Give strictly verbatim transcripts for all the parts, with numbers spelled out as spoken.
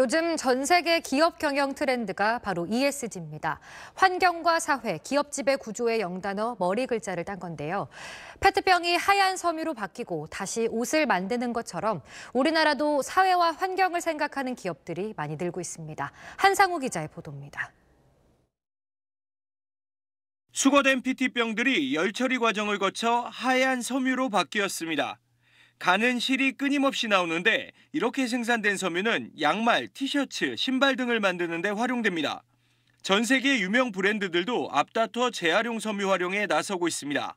요즘 전 세계 기업 경영 트렌드가 바로 이에스지입니다. 환경과 사회, 기업 지배 구조의 영단어 머리 글자를 딴 건데요. 페트병이 하얀 섬유로 바뀌고 다시 옷을 만드는 것처럼 우리나라도 사회와 환경을 생각하는 기업들이 많이 늘고 있습니다. 한상우 기자의 보도입니다. 수거된 피티병들이 열처리 과정을 거쳐 하얀 섬유로 바뀌었습니다. 가는 실이 끊임없이 나오는데 이렇게 생산된 섬유는 양말, 티셔츠, 신발 등을 만드는 데 활용됩니다. 전 세계 유명 브랜드들도 앞다퉈 재활용 섬유 활용에 나서고 있습니다.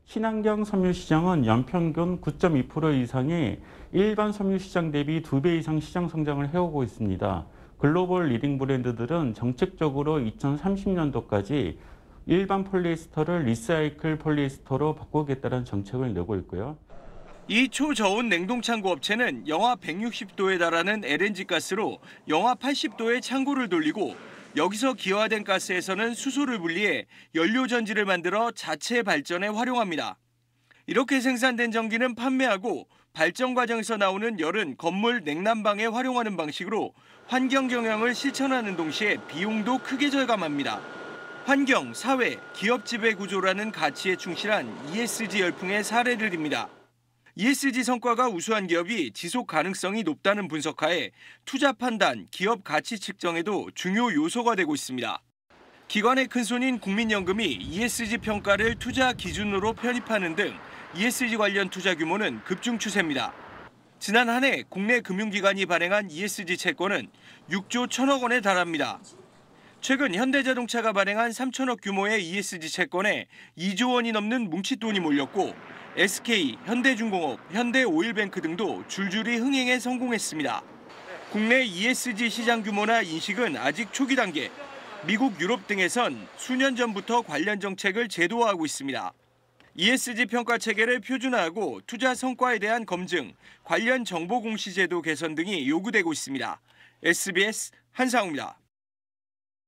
친환경 섬유 시장은 연평균 구 점 이 퍼센트 이상의 일반 섬유 시장 대비 두 배 이상 시장 성장을 해오고 있습니다. 글로벌 리딩 브랜드들은 정책적으로 이천삼십 년도까지 일반 폴리에스터를 리사이클 폴리에스터로 바꾸겠다는 정책을 내고 있고요. 이 초저온 냉동창고 업체는 영하 백육십 도에 달하는 엘엔지 가스로 영하 팔십 도의 창고를 돌리고 여기서 기화된 가스에서는 수소를 분리해 연료전지를 만들어 자체 발전에 활용합니다. 이렇게 생산된 전기는 판매하고 발전 과정에서 나오는 열은 건물 냉난방에 활용하는 방식으로 환경 경영을 실천하는 동시에 비용도 크게 절감합니다. 환경, 사회, 기업 지배 구조라는 가치에 충실한 이에스지 열풍의 사례를 듭니다. 이에스지 성과가 우수한 기업이 지속 가능성이 높다는 분석하에 투자 판단, 기업 가치 측정에도 중요 요소가 되고 있습니다. 기관의 큰손인 국민연금이 이에스지 평가를 투자 기준으로 편입하는 등 이에스지 관련 투자 규모는 급증 추세입니다. 지난 한 해 국내 금융기관이 발행한 이에스지 채권은 육 조 천억 원에 달합니다. 최근 현대자동차가 발행한 삼천억 규모의 이에스지 채권에 이 조 원이 넘는 뭉칫돈이 몰렸고 에스케이, 현대중공업, 현대오일뱅크 등도 줄줄이 흥행에 성공했습니다. 국내 이에스지 시장 규모나 인식은 아직 초기 단계. 미국, 유럽 등에선 수년 전부터 관련 정책을 제도화하고 있습니다. 이에스지 평가 체계를 표준화하고 투자 성과에 대한 검증, 관련 정보 공시 제도 개선 등이 요구되고 있습니다. 에스비에스 한상우입니다.